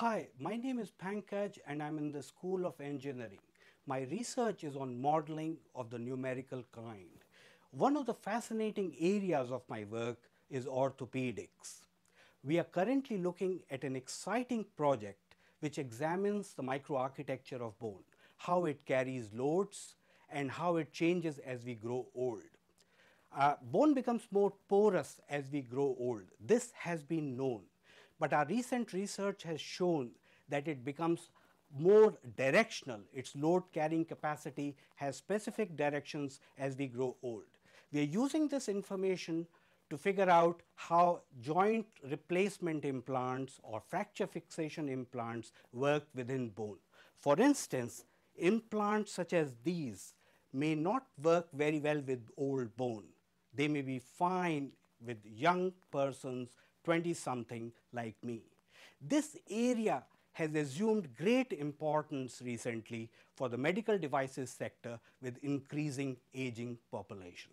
Hi, my name is Pankaj and I'm in the School of Engineering. My research is on modeling of the numerical kind. One of the fascinating areas of my work is orthopedics. We are currently looking at an exciting project which examines the microarchitecture of bone, how it carries loads and how it changes as we grow old. Bone becomes more porous as we grow old. This has been known. But our recent research has shown that it becomes more directional. Its load carrying capacity has specific directions as we grow old. We are using this information to figure out how joint replacement implants or fracture fixation implants work within bone. For instance, implants such as these may not work very well with old bone. They may be fine with young persons, 20-something like me. This area has assumed great importance recently for the medical devices sector with increasing aging population.